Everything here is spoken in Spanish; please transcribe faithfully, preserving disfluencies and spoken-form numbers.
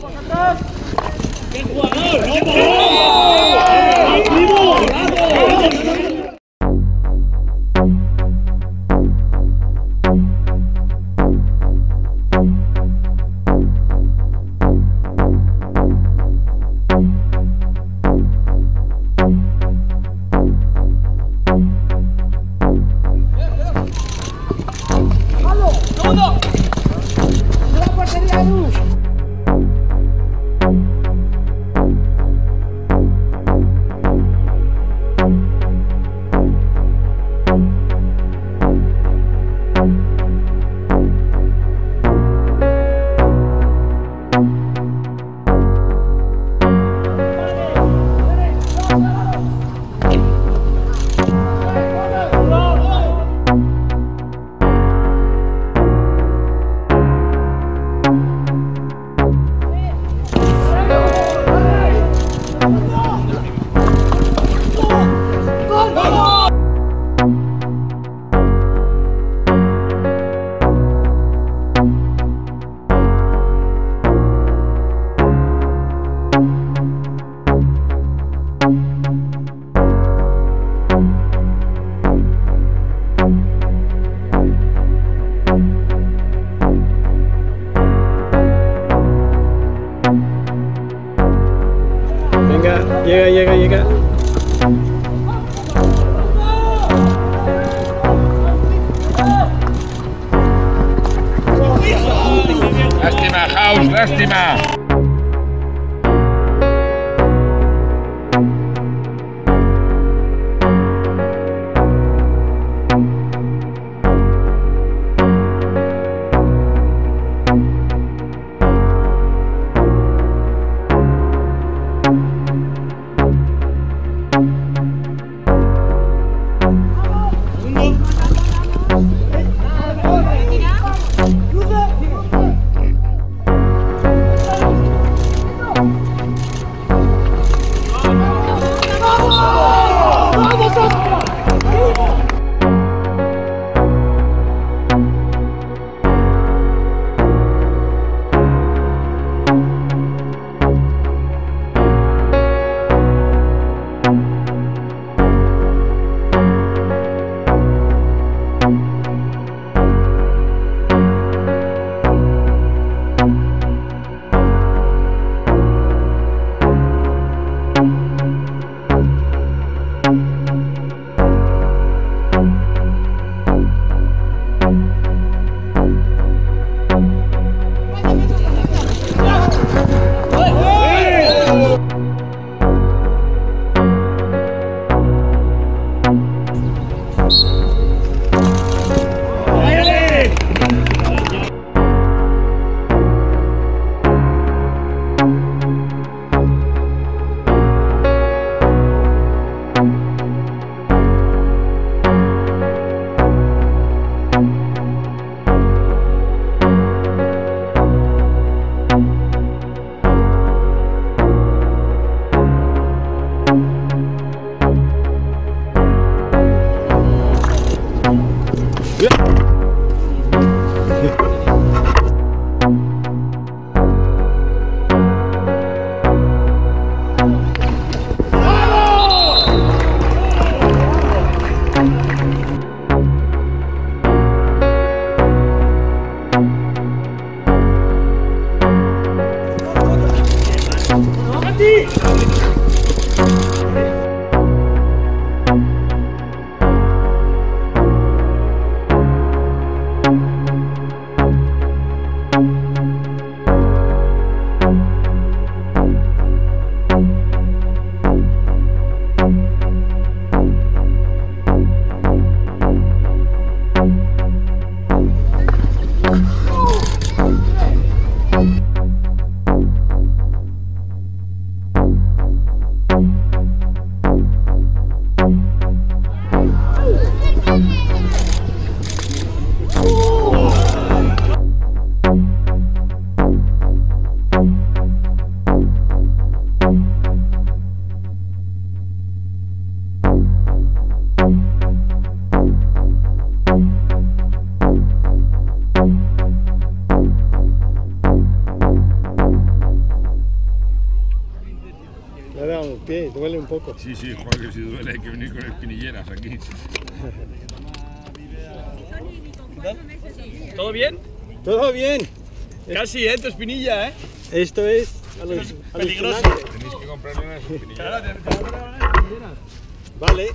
¡Qué jugador! ¡Qué jugador! Llega, llega, llega. Lástima, House, lástima. Thank you. pie, duele un poco. Sí, sí, porque si duele hay que venir con espinilleras aquí. ¿Todo bien? Todo bien. Casi, ¿eh? Tu espinilla, ¿eh? Esto es... A los, es peligroso. A los tenéis que comprarle unas espinilleras. Vale.